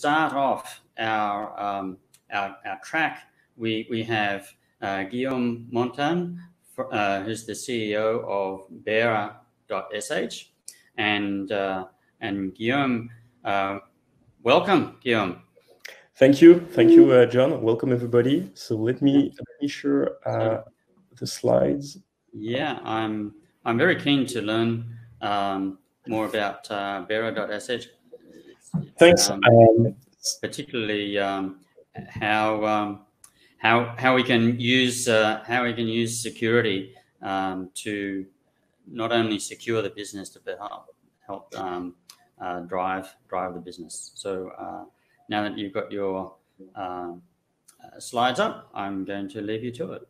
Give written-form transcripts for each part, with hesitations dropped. start off our track, we have Guillaume Montard, who's the CEO of Bearer.sh, and Guillaume, welcome, Guillaume. Thank you, John. Welcome everybody. So let me share the slides. Yeah, I'm very keen to learn more about Bearer.sh. Thanks. Particularly how we can use security to not only secure the business, to help drive the business. So. Now that you've got your slides up, I'm going to leave you to it.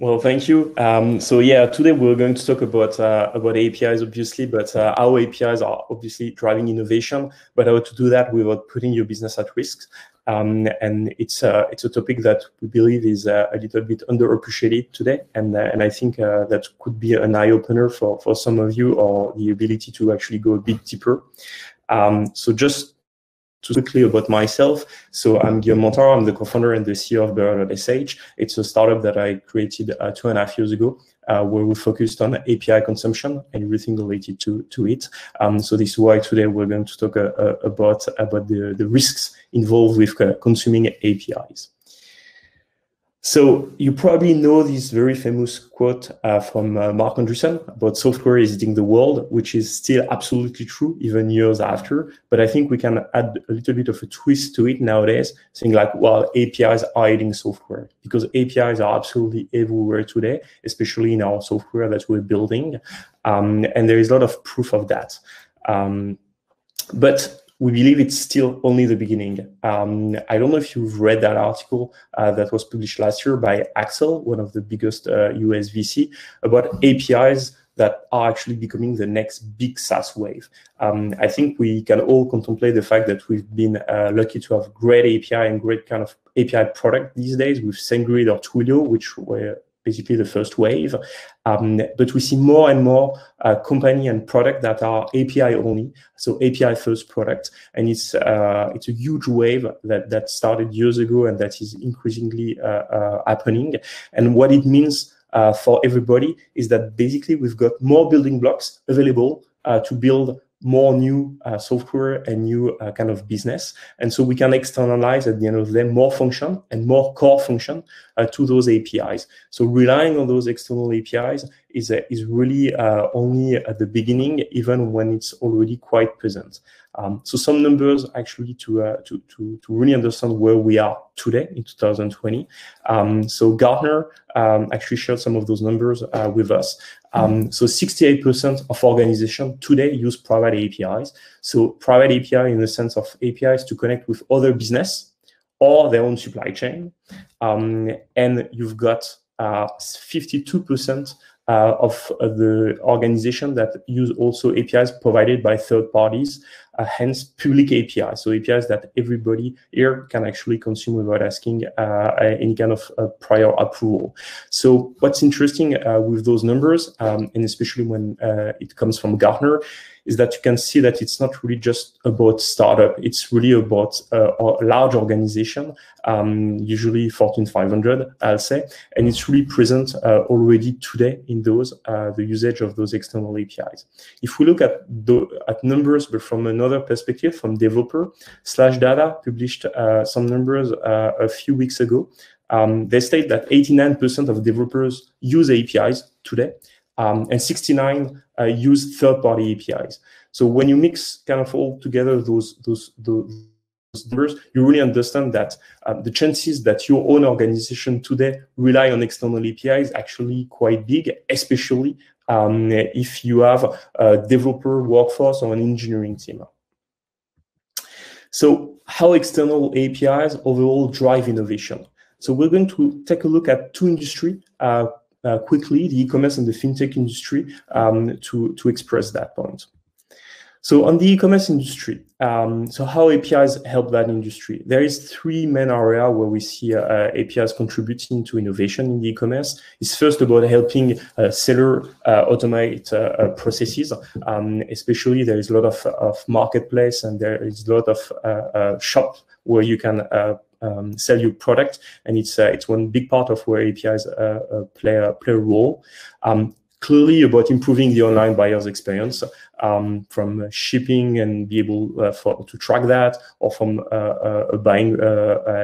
Well, thank you. So yeah, today we're going to talk about APIs, obviously, but how APIs are obviously driving innovation, but how to do that without putting your business at risk. And it's a topic that we believe is a little bit underappreciated today, and I think that could be an eye opener for some of you, or the ability to actually go a bit deeper. So just quickly about myself. So I'm Guillaume Montard. I'm the co-founder and the CEO of Bearer.sh. It's a startup that I created 2.5 years ago, where we focused on API consumption and everything related to it. So this is why today we're going to talk about the risks involved with consuming APIs. So you probably know this very famous quote from Mark Andreessen about software is eating the world, which is still absolutely true even years after. But I think we can add a little bit of a twist to it nowadays, saying like, well, APIs are eating software, because APIs are absolutely everywhere today, especially in our software that we're building. And there is a lot of proof of that. But we believe it's still only the beginning. I don't know if you've read that article that was published last year by Axel, one of the biggest US VC, about APIs that are actually becoming the next big SaaS wave. I think we can all contemplate the fact that we've been lucky to have great API and great kind of API product these days with SendGrid or Twilio, which were basically the first wave. But we see more and more company and product that are API only, so API first product. And it's a huge wave that started years ago and that is increasingly happening. And what it means for everybody is that basically we've got more building blocks available to build more new software and new kind of business. And so we can externalize at the end of them more function and more core function to those APIs. So relying on those external APIs is really only at the beginning, even when it's already quite present. So some numbers actually to really understand where we are today in 2020. So Gartner actually shared some of those numbers with us. So 68% of organizations today use private APIs. So private API in the sense of APIs to connect with other business or their own supply chain. And you've got 52% of the organization that use also APIs provided by third parties, hence public APIs. So APIs that everybody here can actually consume without asking any kind of prior approval. So what's interesting with those numbers, and especially when it comes from Gartner, is that you can see that it's not really just about startup. It's really about a large organization, usually Fortune 500, I'll say. And it's really present already today in those the usage of those external APIs. If we look at numbers, but from another perspective, from developer, /data published some numbers a few weeks ago. They state that 89% of developers use APIs today. And 69 use third-party APIs. So when you mix kind of all together those numbers, you really understand that the chances that your own organization today rely on external APIs is actually quite big, especially if you have a developer workforce or an engineering team. So how external APIs overall drive innovation? So we're going to take a look at two industries quickly, the e-commerce and the fintech industry, to express that point. So on the e-commerce industry, so how APIs help that industry? There is three main areas where we see APIs contributing to innovation in the e-commerce. It's first about helping sellers automate processes. Especially there is a lot of marketplace, and there is a lot of shop where you can sell your product, and it's one big part of where APIs play a role. Clearly about improving the online buyer's experience, from shipping and be able to track that, or from a buying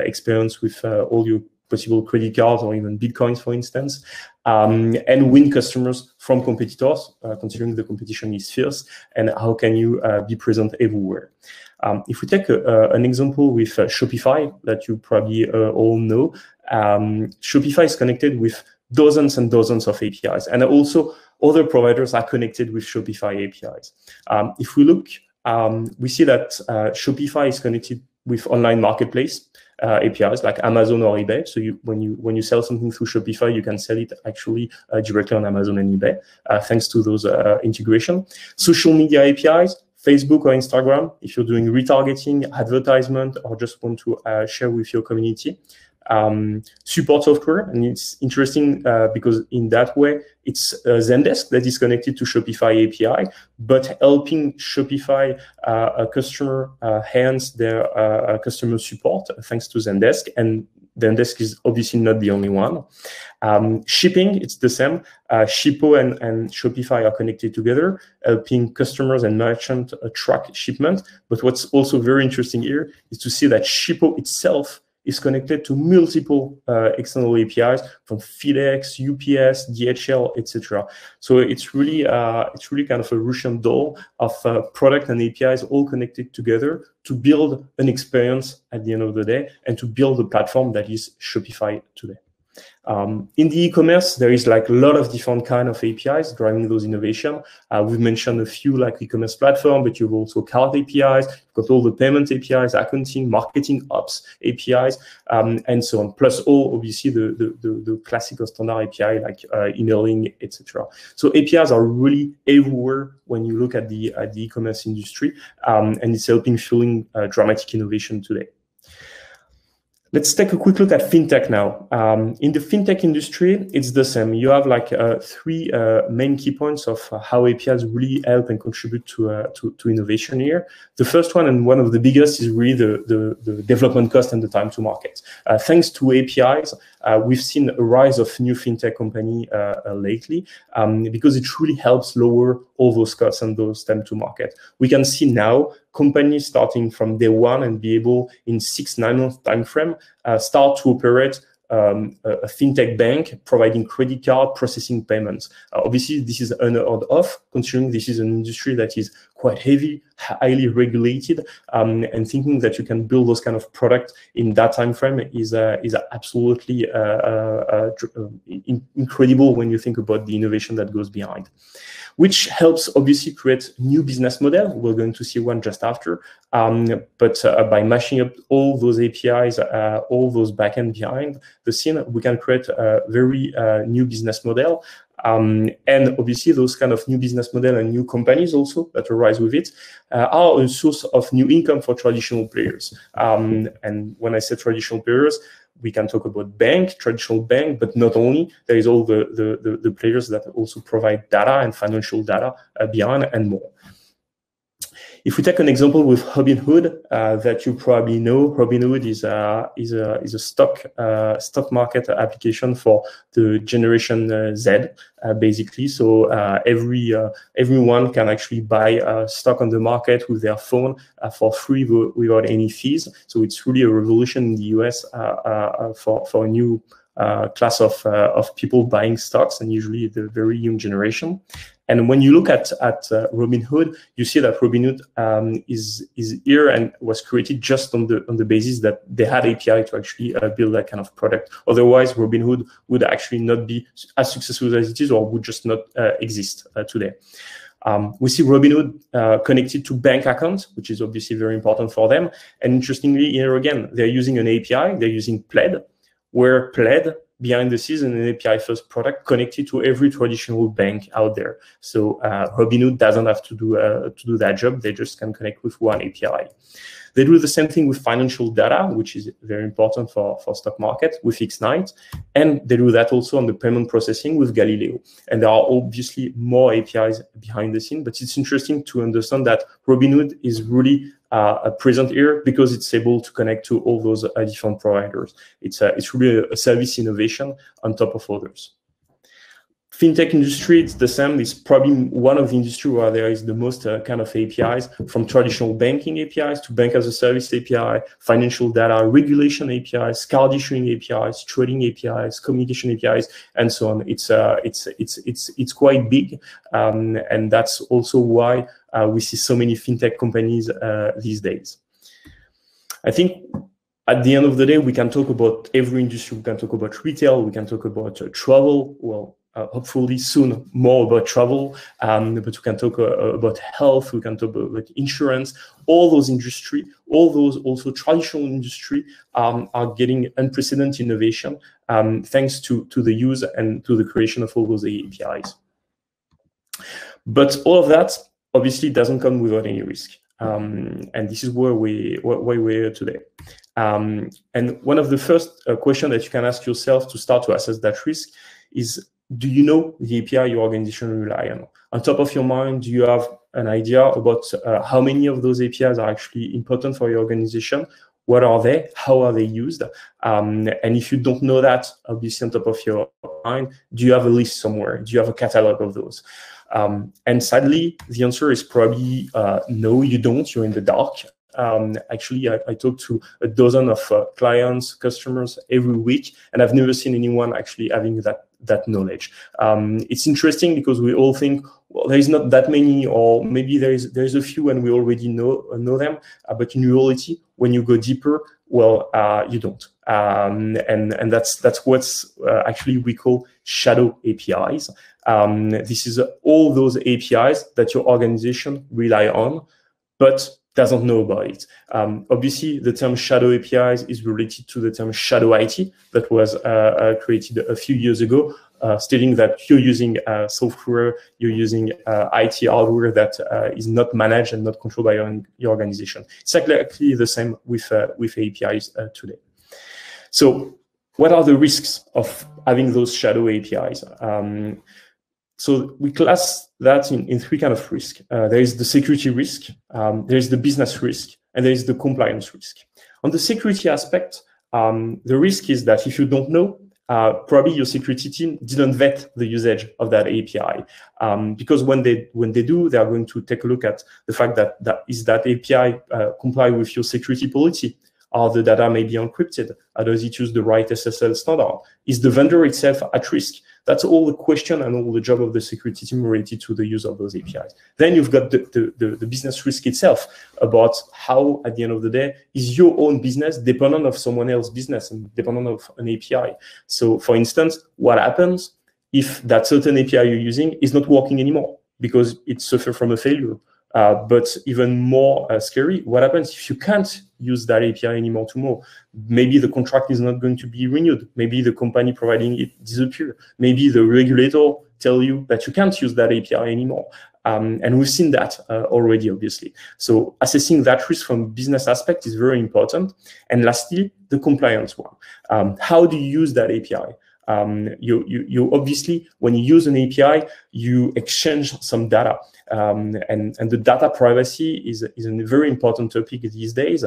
experience with all your possible credit cards or even bitcoins, for instance, and win customers from competitors, considering the competition is fierce, and how can you be present everywhere. If we take an example with Shopify that you probably all know, Shopify is connected with dozens and dozens of APIs, and also other providers are connected with Shopify APIs. If we look, we see that Shopify is connected with online marketplace APIs like Amazon or eBay. So when you sell something through Shopify, you can sell it actually directly on Amazon and eBay, thanks to those integration. Social media APIs, Facebook or Instagram, if you're doing retargeting, advertisement, or just want to share with your community. Support software, and it's interesting because in that way it's Zendesk that is connected to Shopify API, but helping Shopify a customer enhance their customer support thanks to Zendesk, and Zendesk is obviously not the only one. Shipping, it's the same. Shippo and Shopify are connected together, helping customers and merchants track shipment. But what's also very interesting here is to see that Shippo itself is connected to multiple external APIs from FedEx, UPS, DHL, etc. So it's really kind of a Russian doll of product and APIs all connected together to build an experience at the end of the day, and to build a platform that is Shopify today. In the e-commerce, there is like a lot of different kind of APIs driving those innovation. We've mentioned a few like e-commerce platform, but you've also card APIs, you've got all the payment APIs, accounting, marketing, ops APIs, and so on. Plus all obviously the classic or standard API like emailing, etc. So APIs are really everywhere when you look at the e-commerce industry, and it's helping fueling dramatic innovation today. Let's take a quick look at fintech now. In the fintech industry, it's the same. You have like three main key points of how APIs really help and contribute to innovation here. The first one, and one of the biggest, is really the development cost and the time to market. Thanks to APIs, we've seen a rise of new fintech company lately, because it really helps lower all those costs and those time to market. We can see now companies starting from day one and be able in 6-9 months time frame start to operate a fintech bank, providing credit card, processing payments. Obviously, this is unheard of, considering this is an industry that is quite heavy, highly regulated, and thinking that you can build those kind of product in that time frame is absolutely incredible when you think about the innovation that goes behind, which helps obviously create new business model. We're going to see one just after, but by mashing up all those APIs, all those backend behind the scene, we can create a very new business model. And obviously those kind of new business model and new companies also that arise with it are a source of new income for traditional players. And when I say traditional players, we can talk about bank, traditional bank, but not only. There is all the players that also provide data and financial data beyond, and more. If we take an example with Robinhood, that you probably know, Robinhood is a stock market application for the generation Z, basically. So everyone can actually buy stock on the market with their phone for free without any fees. So it's really a revolution in the US for a new class of people buying stocks, and usually the very young generation. And when you look at Robinhood, you see that Robinhood is here and was created just on the basis that they had API to actually build that kind of product. Otherwise, Robinhood would actually not be as successful as it is, or would just not exist today. We see Robinhood connected to bank accounts, which is obviously very important for them. And interestingly, here again, they're using an API. They're using Plaid, where Plaid behind the scenes an API-first product connected to every traditional bank out there. So Robinhood doesn't have to do that job. They just can connect with one API. They do the same thing with financial data, which is very important for stock market with X9. And they do that also on the payment processing with Galileo. And there are obviously more APIs behind the scene, but it's interesting to understand that Robinhood is really present here because it's able to connect to all those different providers. It's really a service innovation on top of others. Fintech industry, it's the same. It's probably one of the industries where there is the most kind of APIs, from traditional banking APIs to bank as a service API, financial data, regulation APIs, card issuing APIs, trading APIs, communication APIs, and so on. It's quite big, and that's also why we see so many fintech companies these days. I think at the end of the day, we can talk about every industry. We can talk about retail. We can talk about travel. Well, hopefully soon more about travel, but we can talk about health, we can talk about insurance. All those industry, all those also traditional industry are getting unprecedented innovation thanks to the use and to the creation of all those APIs. But all of that obviously doesn't come without any risk. And this is why we're here today. And one of the first questions that you can ask yourself to start to assess that risk is, do you know the API your organization rely on? On top of your mind, do you have an idea about how many of those APIs are actually important for your organization? What are they? How are they used? And if you don't know that, obviously on top of your mind, do you have a list somewhere? Do you have a catalog of those? And sadly, the answer is probably no, you don't. You're in the dark. Actually, I talk to a dozen of clients, customers every week, and I've never seen anyone actually having that knowledge. It's interesting because we all think, well, there is not that many, or maybe there is a few and we already know them. But in reality, when you go deeper, well, you don't. And that's what's actually we call shadow APIs. This is all those APIs that your organization rely on, but doesn't know about it. Obviously, the term shadow APIs is related to the term shadow IT that was created a few years ago, stating that you're using software, you're using IT hardware that is not managed and not controlled by your organization. It's exactly the same with APIs today. So what are the risks of having those shadow APIs? So we class that in three kind of risk. There is the security risk, there is the business risk, and there is the compliance risk. On the security aspect, the risk is that if you don't know, probably your security team didn't vet the usage of that API. Because when they do, they are going to take a look at the fact that is that API comply with your security policy? Are the data maybe encrypted? Does it use the right SSL standard? Is the vendor itself at risk? That's all the question and all the job of the security team related to the use of those APIs. Then you've got the business risk itself about how, at the end of the day, is your own business dependent on someone else's business and dependent on an API. So, for instance, what happens if that certain API you're using is not working anymore because it suffered from a failure? But even more scary, what happens if you can't use that API anymore tomorrow? Maybe the contract is not going to be renewed. Maybe the company providing it disappears. Maybe the regulator tells you that you can't use that API anymore. And we've seen that already, obviously. So assessing that risk from business aspect is very important. And lastly, the compliance one. How do you use that API? You obviously, when you use an API, you exchange some data. And the data privacy is a very important topic these days.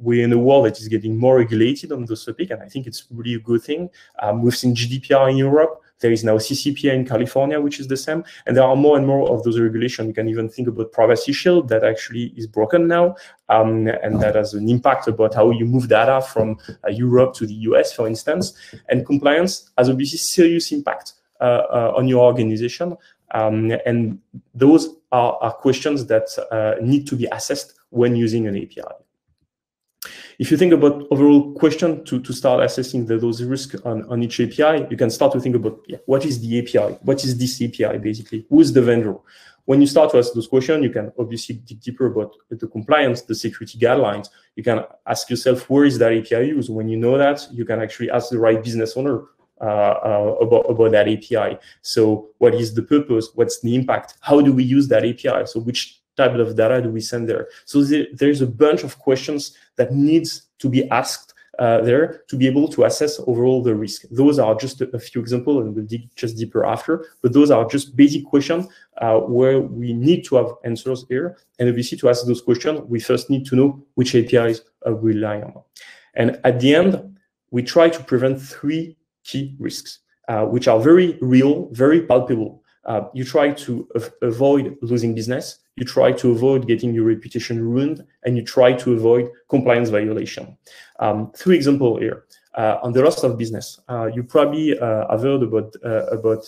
We're in a world that is getting more regulated on this topic, and I think it's really a good thing. We've seen GDPR in Europe. There is now CCPA in California, which is the same. And there are more and more of those regulations. You can even think about Privacy Shield that actually is broken now. And that has an impact about how you move data from Europe to the US, for instance. And compliance has obviously serious impact on your organization. And those are questions that need to be assessed when using an API. If you think about overall question to start assessing those risks on each API, you can start to think about what is the API? What is this API, basically? Who's the vendor? When you start to ask those questions, you can obviously dig deeper about the compliance, the security guidelines. You can ask yourself, where is that API used? When you know that, you can actually ask the right business owner about that API. So what is the purpose? What's the impact? How do we use that API? So which type of data do we send there? So there's a bunch of questions that needs to be asked there to be able to assess overall the risk. Those are just a few examples, and we'll dig just deeper after, but those are just basic questions where we need to have answers here. And obviously to ask those questions, we first need to know which APIs we rely on. And at the end, we try to prevent three key risks, which are very real, very palpable. You try to avoid losing business, you try to avoid getting your reputation ruined, and you try to avoid compliance violation. Three examples here. On the loss of business, you probably have heard about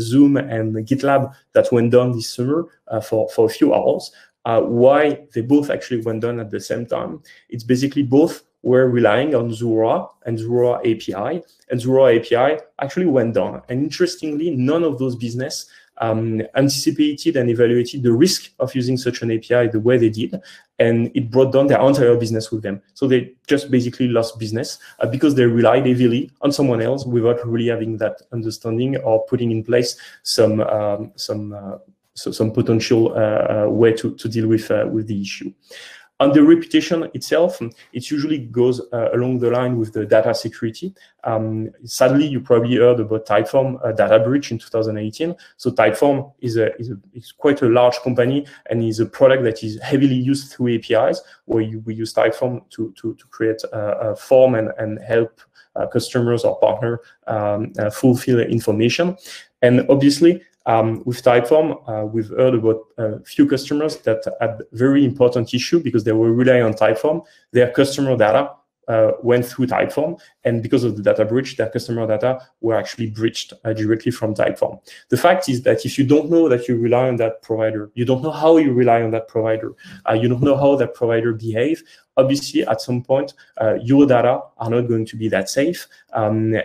Zoom and GitLab that went down this summer for a few hours. Why they both actually went down at the same time? It's basically both were relying on Zura and Zura API, and Zura API actually went down. And interestingly, none of those business anticipated and evaluated the risk of using such an API the way they did, and it brought down their entire business with them. So they just basically lost business because they relied heavily on someone else without really having that understanding or putting in place some potential way to deal with the issue. On the reputation itself, it usually goes along the line with the data security. Sadly, you probably heard about Typeform data breach in 2018. So Typeform is quite a large company and is a product that is heavily used through APIs, where we use Typeform to create a form and help customers or partner fulfill information. And obviously, with Typeform, we've heard about a few customers that had very important issue because they were relying on Typeform. Their customer data went through Typeform, and because of the data breach, their customer data were actually breached directly from Typeform. The fact is that if you don't know that you rely on that provider, you don't know how you rely on that provider, you don't know how that provider behaves, obviously at some point, your data are not going to be that safe. And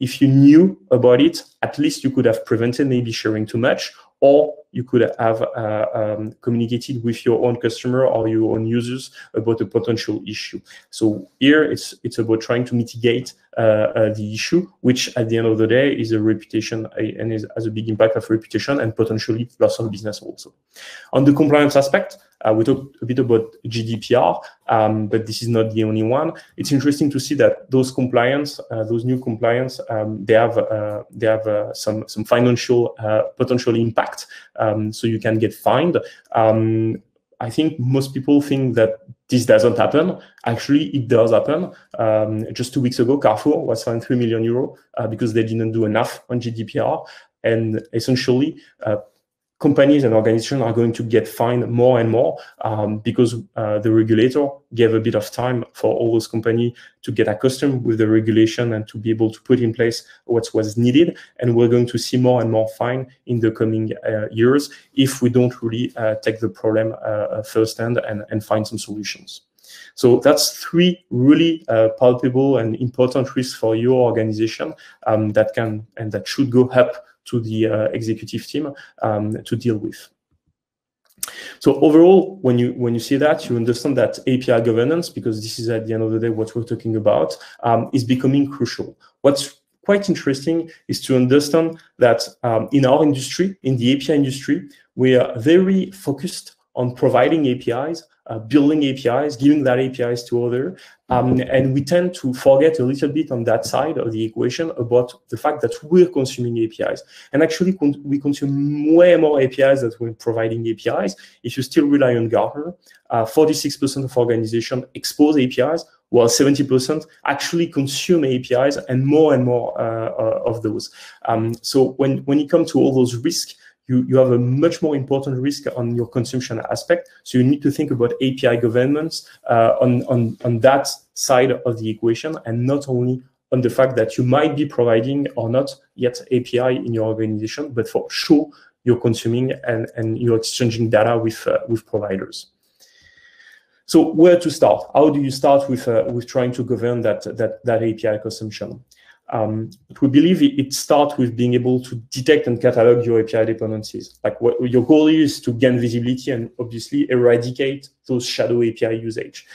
if you knew about it, at least you could have prevented maybe sharing too much, or you could have communicated with your own customer or your own users about a potential issue. So here it's about trying to mitigate the issue, which at the end of the day is a reputation and has a big impact of reputation and potentially loss of business also. On the compliance aspect, we talked a bit about GDPR, but this is not the only one. It's interesting to see that those compliance, those new compliance, they have some financial potential impact. So you can get fined. I think most people think that this doesn't happen. Actually, it does happen. Just 2 weeks ago, Carrefour was fined 3 million euros because they didn't do enough on GDPR, and essentially, companies and organizations are going to get fined more and more because the regulator gave a bit of time for all those companies to get accustomed with the regulation and to be able to put in place what was needed. And we're going to see more and more fine in the coming years if we don't really take the problem firsthand and find some solutions. So that's three really palpable and important risks for your organization that can and that should go up to the executive team to deal with. So overall, when you see that, you understand that API governance, because this is at the end of the day what we're talking about, is becoming crucial. What's quite interesting is to understand that in our industry, in the API industry, we are very focused on providing APIs, building APIs, giving that APIs to others. And we tend to forget a little bit on that side of the equation about the fact that we're consuming APIs. And actually, we consume way more APIs than we're providing APIs. If you still rely on Gartner, 46% of organizations expose APIs, while 70% actually consume APIs and more of those. So when it comes to all those risks, you have a much more important risk on your consumption aspect. So you need to think about API governance on that side of the equation, and not only on the fact that you might be providing or not yet API in your organization, but for sure you're consuming and you're exchanging data with providers. So where to start? How do you start with trying to govern that API consumption? But we believe it starts with being able to detect and catalog your API dependencies. Like, what your goal is to gain visibility and obviously eradicate those shadow API usage.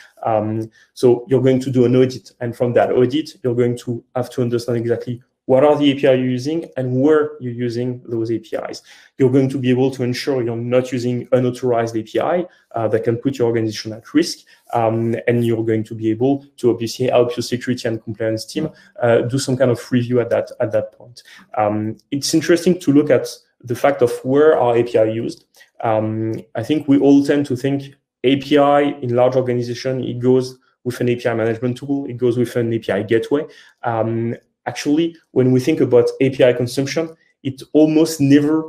So you're going to do an audit, and from that audit, you're going to have to understand exactly what are the API you're using and where you're using those APIs. You're going to be able to ensure you're not using unauthorized API that can put your organization at risk. And you're going to be able to obviously help your security and compliance team do some kind of review at that point. It's interesting to look at the fact of where are API used. I think we all tend to think API in large organization, it goes with an API management tool, it goes with an API gateway. Actually, when we think about API consumption, it almost never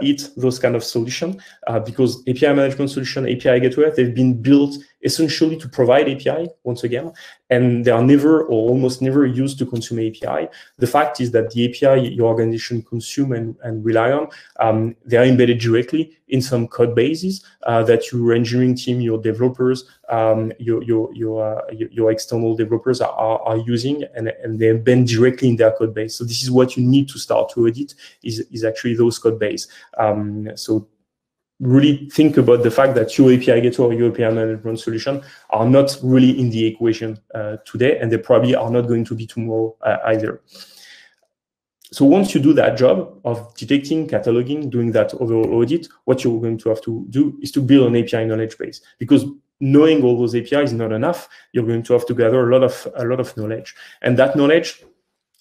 hits those kind of solutions because API management solution, API gateway, they've been built essentially to provide API once again, and they are never or almost never used to consume API. The fact is that the API your organization consume and rely on, they are embedded directly in some code bases that your engineering team, your developers, your external developers are using, and they're bent directly in their code base. So this is what you need to start to audit is actually those code base. So really think about the fact that your API gateway or your API management solution are not really in the equation today, and they probably are not going to be tomorrow either. So once you do that job of detecting, cataloging, doing that overall audit, what you're going to have to do is to build an API knowledge base, because knowing all those APIs is not enough. You're going to have to gather a lot of knowledge, and that knowledge,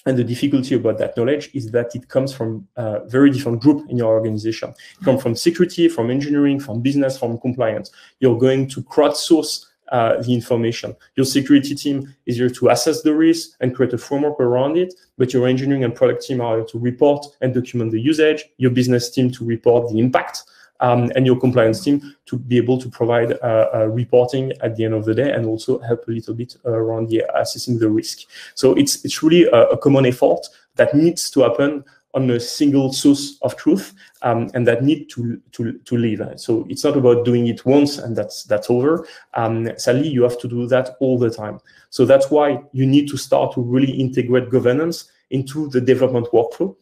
and the difficulty about that knowledge is that it comes from a very different group in your organization. It comes from security, from engineering, from business, from compliance. You're going to crowdsource the information. Your security team is here to assess the risk and create a framework around it, but your engineering and product team are here to report and document the usage, your business team to report the impact, and your compliance team to be able to provide reporting at the end of the day, and also help a little bit around the assessing the risk. So it's really a common effort that needs to happen on a single source of truth, and that need to live. So it's not about doing it once and that's over. Sadly, you have to do that all the time. So that's why you need to start to really integrate governance into the development workflow.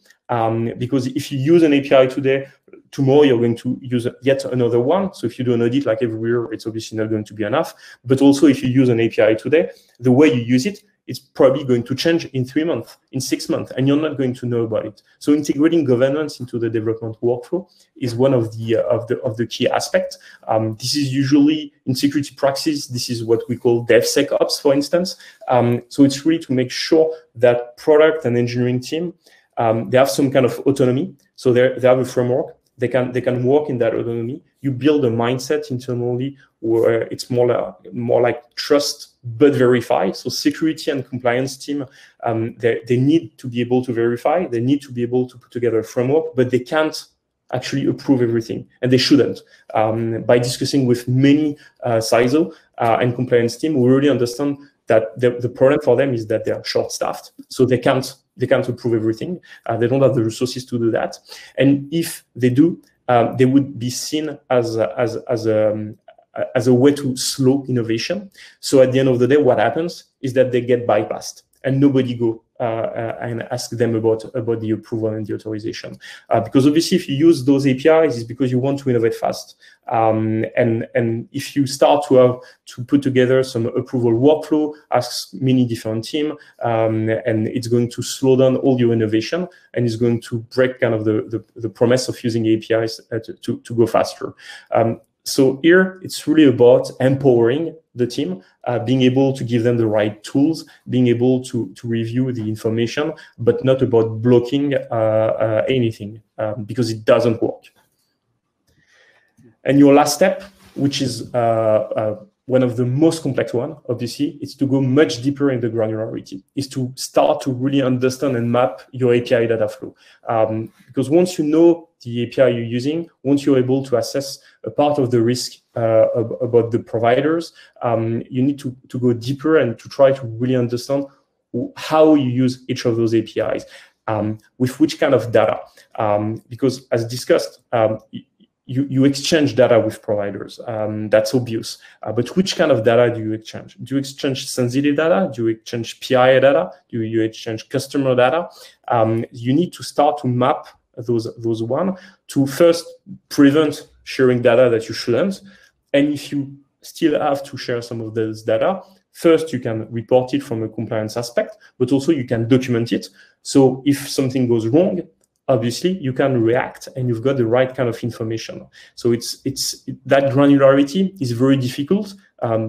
Because if you use an API today, tomorrow you're going to use yet another one. So if you do an audit like every year, it's obviously not going to be enough. But also if you use an API today, the way you use it, it's probably going to change in 3 months, in 6 months, and you're not going to know about it. So integrating governance into the development workflow is one of the key aspects. This is usually in security practice. This is what we call DevSecOps, for instance. So it's really to make sure that product and engineering team, they have some kind of autonomy. So they have a framework. They can work in that autonomy. You build a mindset internally where it's more like trust but verify. So security and compliance team, they need to be able to verify. They need to be able to put together a framework, but they can't actually approve everything, and they shouldn't. By discussing with many CISO and compliance team, we really understand that the problem for them is that they are short-staffed, so they can't approve everything. They don't have the resources to do that, and if they do, they would be seen as a way to slow innovation. So at the end of the day, what happens is that they get bypassed, and nobody go and ask them about the approval and the authorization. Because obviously, if you use those APIs, it's because you want to innovate fast. And if you start to put together some approval workflow, ask many different teams, and it's going to slow down all your innovation, and it's going to break kind of the promise of using APIs to go faster. So here, it's really about empowering the team, being able to give them the right tools, being able to review the information, but not about blocking anything, because it doesn't work. And your last step, which is one of the most complex one, obviously, is to go much deeper in the granularity, is to start to really understand and map your API data flow. Because once you know the API you're using, once you're able to assess a part of the risk about the providers, you need to go deeper and to try to really understand how you use each of those APIs, with which kind of data. Because as discussed, you exchange data with providers. That's obvious. But which kind of data do you exchange? Do you exchange sensitive data? Do you exchange PII data? Do you exchange customer data? You need to start to map those one to first prevent sharing data that you shouldn't. And if you still have to share some of those data, first, you can report it from a compliance aspect, but also you can document it. So if something goes wrong, obviously you can react and you've got the right kind of information. So it's that granularity is very difficult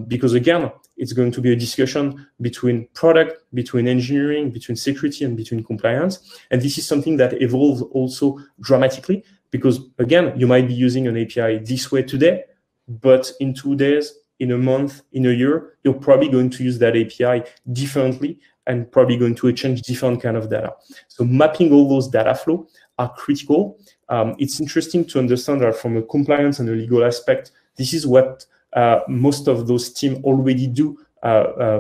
because, again, it's going to be a discussion between product, between engineering, between security, and between compliance. And this is something that evolves also dramatically because, again, you might be using an API this way today, but in 2 days, in a month, in a year, you're probably going to use that API differently and probably going to exchange different kind of data. So mapping all those data flow are critical. It's interesting to understand that from a compliance and a legal aspect, this is what most of those teams already do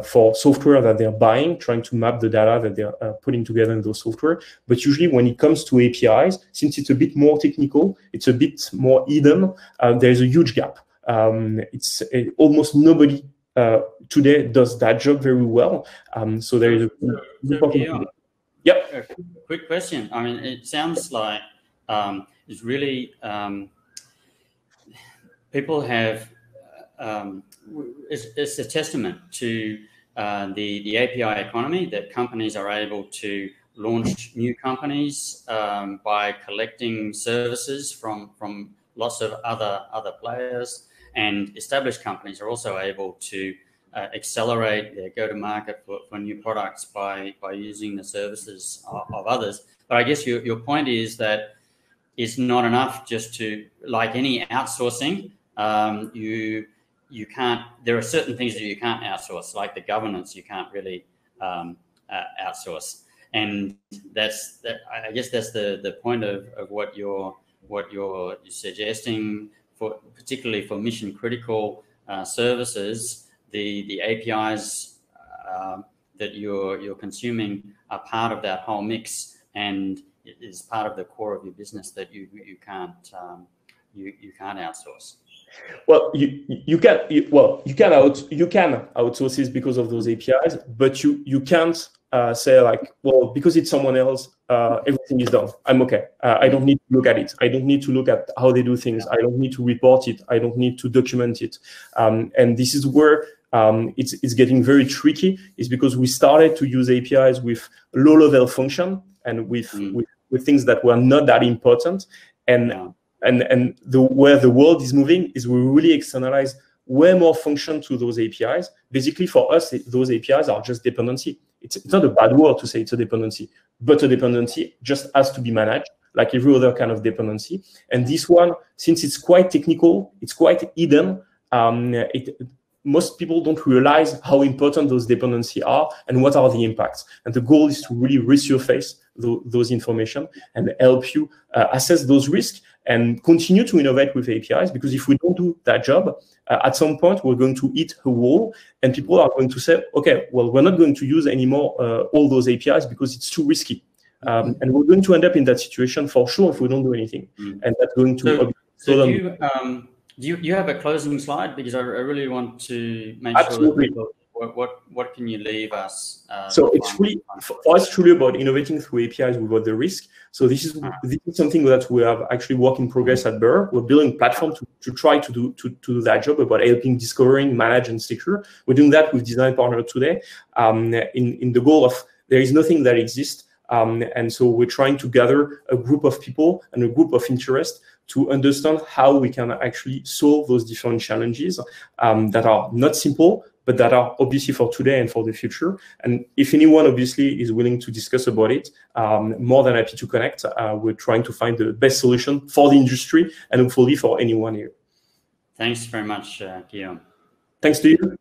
for software that they're buying, trying to map the data that they're putting together in those software. But usually when it comes to APIs, since it's a bit more technical, it's a bit more hidden, there's a huge gap. Almost nobody today does that job very well. So there is a quick question. I mean, it sounds like it's really people have. It's a testament to the API economy that companies are able to launch new companies by collecting services from lots of other players. And established companies are also able to accelerate their go-to-market for new products by using the services of others. But I guess your point is that it's not enough just to, like any outsourcing, you can't, there are certain things that you can't outsource, like the governance you can't really outsource. And I guess that's the point of what you're suggesting. Particularly for mission critical services, the APIs that you're consuming are part of that whole mix, and it is part of the core of your business that you can't outsource. Well, you can outsource this because of those APIs, but you can't say like, well, because it's someone else, everything is done. I'm okay. I don't need to look at it. I don't need to look at how they do things. I don't need to report it. I don't need to document it. And this is where it's getting very tricky. Is because we started to use APIs with low-level function and with things that were not that important. And where the world is moving is we really externalize way more function to those APIs. Basically, for us, those APIs are just dependency. It's not a bad word to say it's a dependency, but a dependency just has to be managed like every other kind of dependency. And this one, since it's quite technical, it's quite hidden, most people don't realize how important those dependencies are and what are the impacts. And the goal is to really resurface those information and help you assess those risks and continue to innovate with APIs, because if we don't do that job, at some point we're going to hit a wall and people are going to say, okay, well, we're not going to use anymore all those APIs because it's too risky. And we're going to end up in that situation for sure if we don't do anything. And that's going to... Do you have a closing slide? Because I really want to make sure that what can you leave us? So it's really, for us, truly about innovating through APIs without the risk. So this is something that we have actually work in progress at Bearer. We're building a platform to try to do that job about helping discovering, manage, and secure. We're doing that with design partners today in the goal of there is nothing that exists. And so we're trying to gather a group of people and a group of interest to understand how we can actually solve those different challenges that are not simple, but that are obviously for today and for the future. And if anyone obviously is willing to discuss about it, more than happy to connect. We're trying to find the best solution for the industry and hopefully for anyone here. Thanks very much, Guillaume. Thanks to you.